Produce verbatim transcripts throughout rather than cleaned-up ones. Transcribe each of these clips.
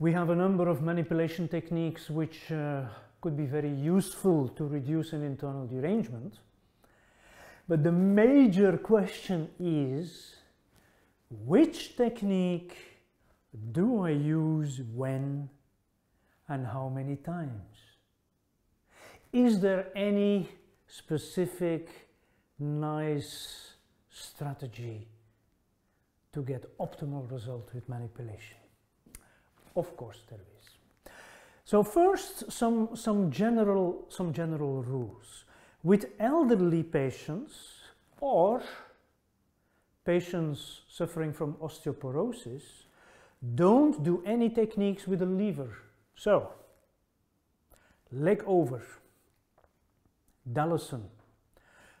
We have a number of manipulation techniques which uh, could be very useful to reduce an internal derangement. But the major question is, which technique do I use when and how many times? Is there any specific nice strategy to get optimal result with manipulation? Of course there is. So first, some, some, general, some general rules. With elderly patients or patients suffering from osteoporosis, don't do any techniques with a lever. So, leg over, Dallasson,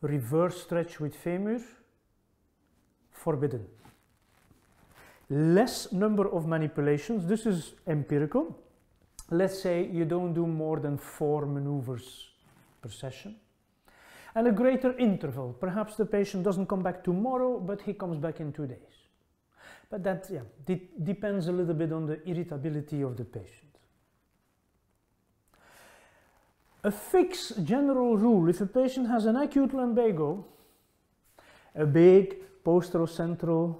reverse stretch with femur, forbidden. Less number of manipulations, this is empirical. Let's say you don't do more than four maneuvers per session. And a greater interval, perhaps the patient doesn't come back tomorrow, but he comes back in two days. But that yeah, de- depends a little bit on the irritability of the patient. A fixed general rule, if a patient has an acute lumbago, a big posterocentral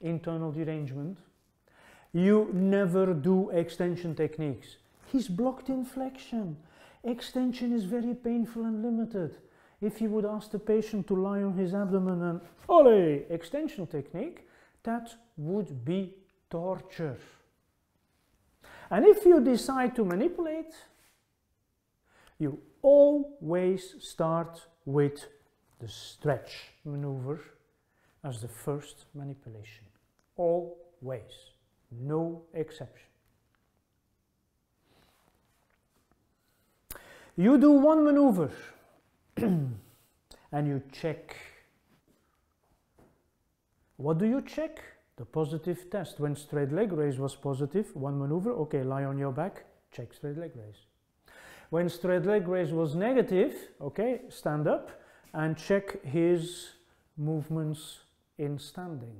internal derangement, you never do extension techniques. He's blocked in flexion. Extension is very painful and limited. If you would ask the patient to lie on his abdomen and ole, extension technique, that would be torture. And if you decide to manipulate, you always start with the stretch maneuver as the first manipulation. Always, no exception. You do one maneuver and you check. What do you check? The positive test. When straight leg raise was positive, one maneuver, okay, lie on your back, check straight leg raise. When straight leg raise was negative, okay, stand up and check his movements in standing.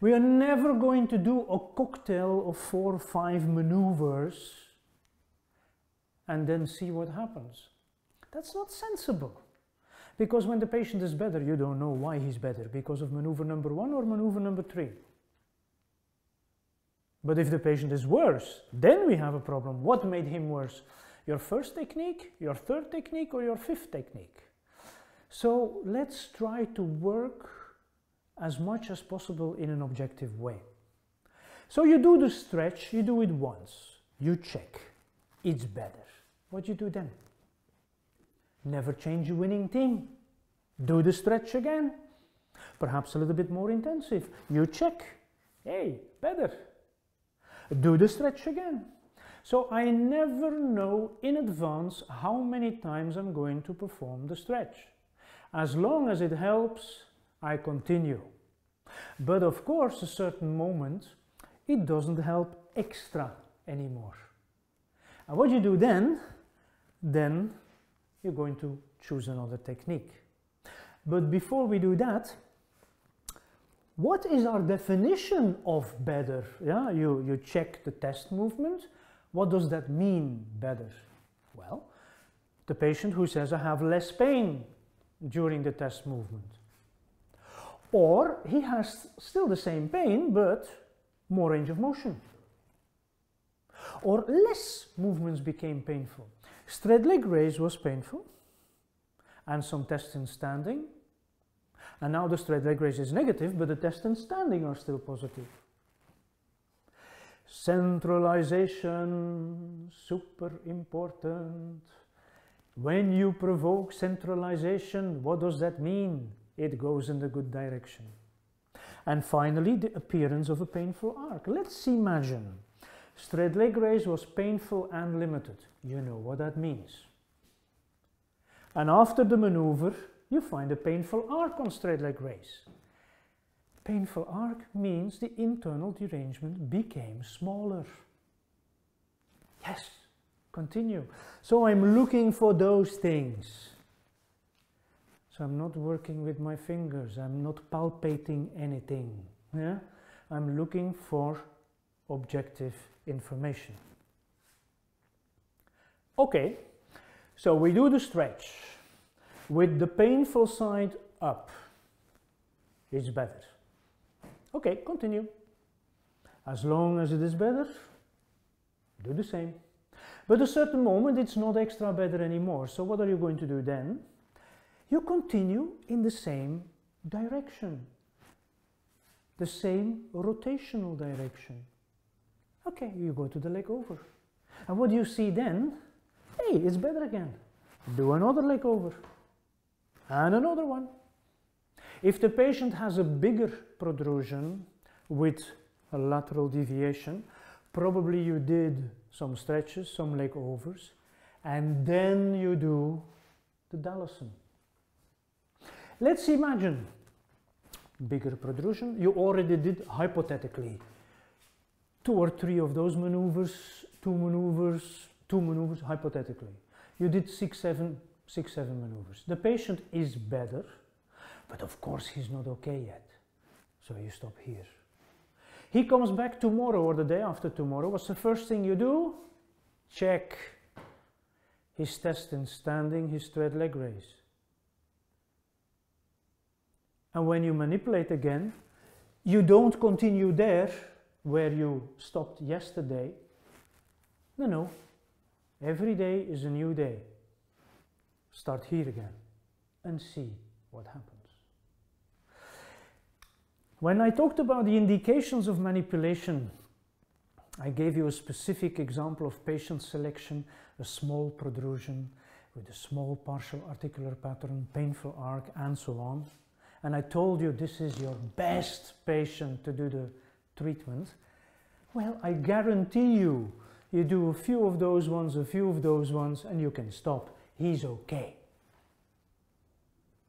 We are never going to do a cocktail of four or five maneuvers and then see what happens. That's not sensible. Because when the patient is better, you don't know why he's better, because of maneuver number one or maneuver number three. But if the patient is worse, then we have a problem. What made him worse? Your first technique, your third technique, or your fifth technique? So let's try to work as much as possible in an objective way. So you do the stretch, you do it once, you check, it's better. What do you do then? Never change a winning team. Do the stretch again. Perhaps a little bit more intensive. You check. Hey, better. Do the stretch again. So I never know in advance how many times I'm going to perform the stretch. As long as it helps, I continue. But of course, a certain moment, it doesn't help extra anymore. And what you do then, then you're going to choose another technique. But before we do that, what is our definition of better? Yeah, you, you check the test movement. What does that mean, better? Well, the patient who says, I have less pain during the test movement. Or he has still the same pain, but more range of motion. Or less movements became painful. Straight leg raise was painful, and some tests in standing, and now the straight leg raise is negative, but the tests in standing are still positive. Centralization, super important. When you provoke centralization, what does that mean? It goes in the good direction. And finally, the appearance of a painful arc. Let's imagine. Straight leg raise was painful and limited. You know what that means. And after the maneuver, you find a painful arc on straight leg raise. Painful arc means the internal derangement became smaller. Yes, continue. So I'm looking for those things. So I'm not working with my fingers. I'm not palpating anything. Yeah? I'm looking for objective information. Okay, so we do the stretch with the painful side up. It's better. Okay, continue. As long as it is better, do the same. But at a certain moment it's not extra better anymore, so what are you going to do then? You continue in the same direction, the same rotational direction. Okay, you go to the leg over. And what do you see then? Hey, it's better again. Do another leg over and another one. If the patient has a bigger protrusion with a lateral deviation, probably you did some stretches, some leg overs, and then you do the Dallasson. Let's imagine bigger protrusion. You already did, hypothetically, two or three of those maneuvers, two maneuvers, two maneuvers, hypothetically. You did six, seven, six, seven maneuvers. The patient is better, but of course he's not okay yet. So you stop here. He comes back tomorrow or the day after tomorrow. What's the first thing you do? Check his test in standing, his straight leg raise. And when you manipulate again, you don't continue there where you stopped yesterday. No, no. Every day is a new day. Start here again and see what happens. When I talked about the indications of manipulation, I gave you a specific example of patient selection, a small protrusion with a small partial articular pattern, painful arc, and so on. And I told you this is your best patient to do the treatment. Well, I guarantee you, you do a few of those ones, a few of those ones, and you can stop. He's okay.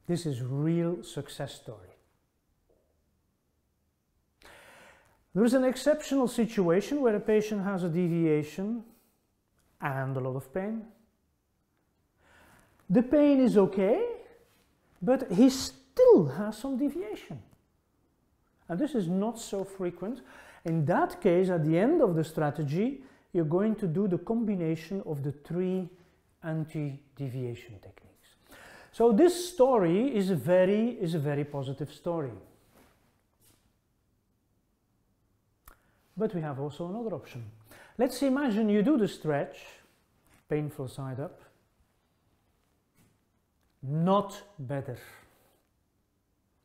This is real success story. There is an exceptional situation where a patient has a deviation and a lot of pain. The pain is okay, but he still has some deviation. And this is not so frequent. In that case, at the end of the strategy, you're going to do the combination of the three anti-deviation techniques. So this story is a very, is a very positive story. But we have also another option. Let's imagine you do the stretch, painful side up, not better,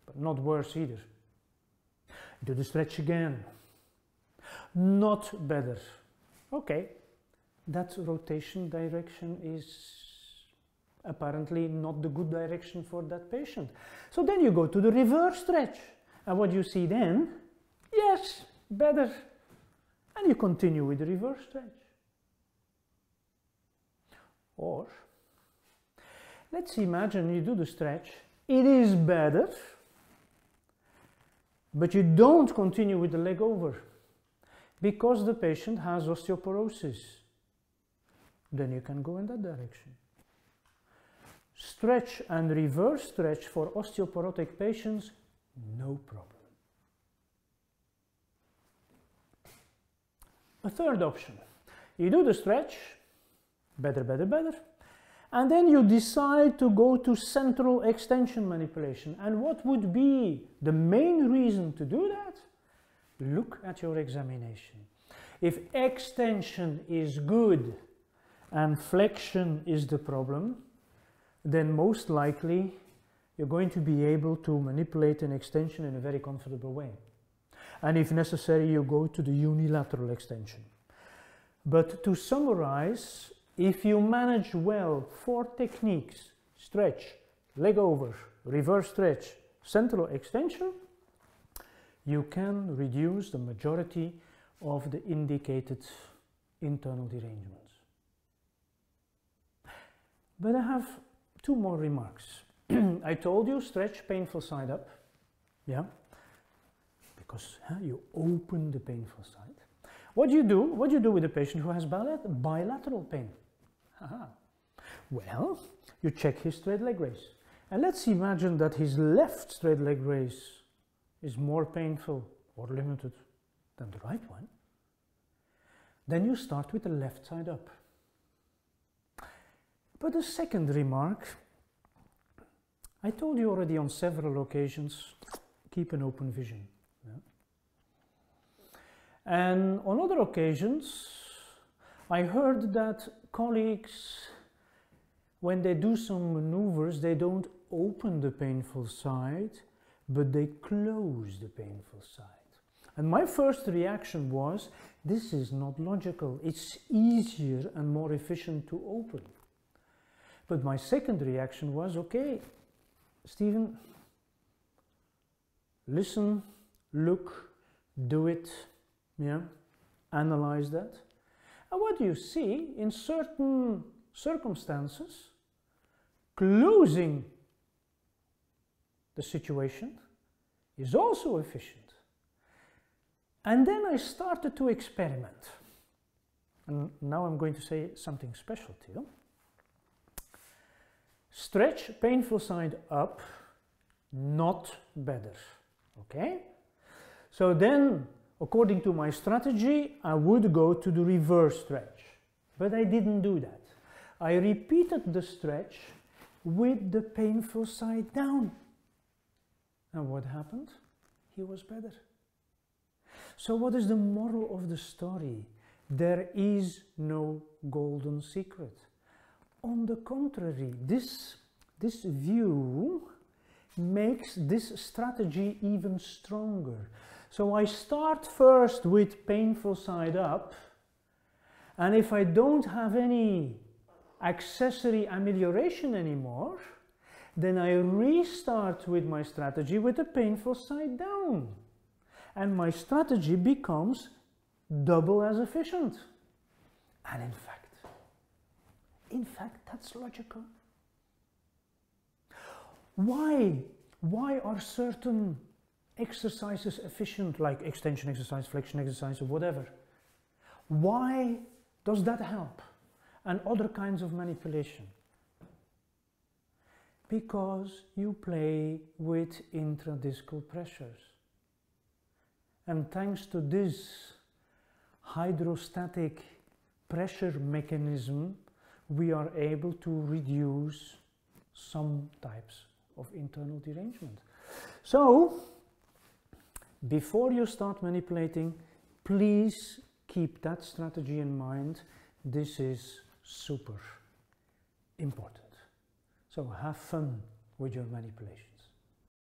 but not worse either. Do the stretch again, not better. Okay, that rotation direction is apparently not the good direction for that patient. So then you go to the reverse stretch, and what you see then, yes, better. And you continue with the reverse stretch. Or, let's imagine you do the stretch, it is better, but you don't continue with the leg over because the patient has osteoporosis. Then you can go in that direction. Stretch and reverse stretch for osteoporotic patients, no problem. A third option, you do the stretch, better, better, better, and then you decide to go to central extension manipulation. And what would be the main reason to do that? Look at your examination. If extension is good and flexion is the problem, then most likely you're going to be able to manipulate an extension in a very comfortable way. And if necessary, you go to the unilateral extension. But to summarize, if you manage well four techniques, stretch, leg over, reverse stretch, central extension, you can reduce the majority of the indicated internal derangements. But I have two more remarks. I told you stretch, painful side up. Yeah. Because huh, you open the painful side. What do you do? What do you do with a patient who has bilateral pain? Aha. Well, you check his straight leg raise. And let's imagine that his left straight leg raise is more painful or limited than the right one. Then you start with the left side up. But a second remark, I told you already on several occasions, keep an open vision. Yeah? And on other occasions, I heard that colleagues, when they do some maneuvers, they don't open the painful side, but they close the painful side. And my first reaction was, this is not logical. It's easier and more efficient to open. But my second reaction was, okay, Stephen, listen, look, do it, yeah, analyze that. And what you see in certain circumstances, closing the situation is also efficient. And then I started to experiment. And now I'm going to say something special to you. Stretch painful side up, not better, okay? So then, according to my strategy, I would go to the reverse stretch. But I didn't do that. I repeated the stretch with the painful side down. And what happened? He was better. So what is the moral of the story? There is no golden secret. On the contrary, this, this view makes this strategy even stronger. So I start first with painful side up, and if I don't have any accessory amelioration anymore, then I restart with my strategy with the painful side down. And my strategy becomes double as efficient. And in fact, in fact, that's logical. Why? Why are certain exercises efficient, like extension exercise, flexion exercise, or whatever? Why does that help? And other kinds of manipulation? Because you play with intradiscal pressures. And thanks to this hydrostatic pressure mechanism, we are able to reduce some types of internal derangement. So, before you start manipulating, please keep that strategy in mind. This is super important. So have fun with your manipulation.